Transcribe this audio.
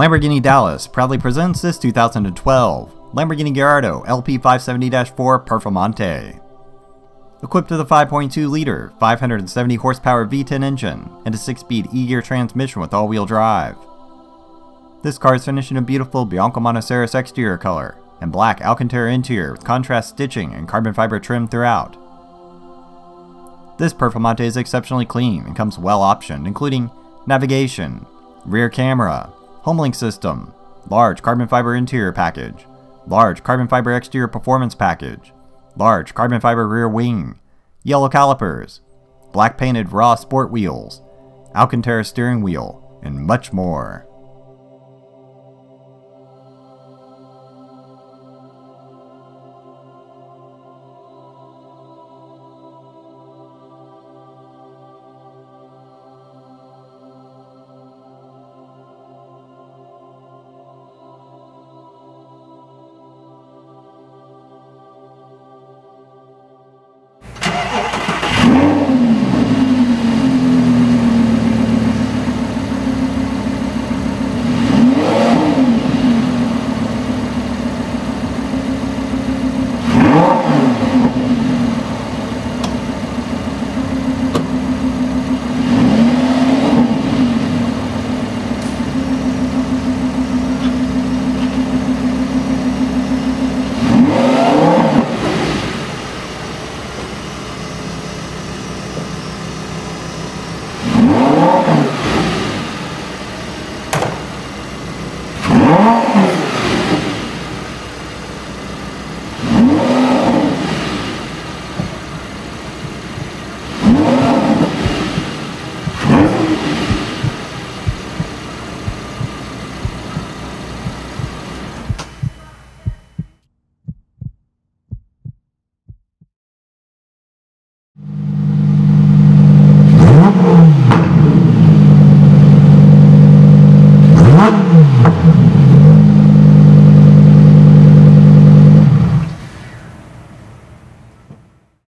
Lamborghini Dallas proudly presents this 2012 Lamborghini Gallardo LP570-4 Performante. Equipped with a 5.2-liter, 570 horsepower V10 engine and a 6-speed E-Gear transmission with all-wheel drive. This car is finished in a beautiful Bianco Monocerus exterior color and black Alcantara interior with contrast stitching and carbon fiber trim throughout. This Performante is exceptionally clean and comes well optioned, including navigation, rear camera, HomeLink system, large carbon fiber interior package, large carbon fiber exterior performance package, large carbon fiber rear wing, yellow calipers, black painted raw sport wheels, Alcantara steering wheel, and much more.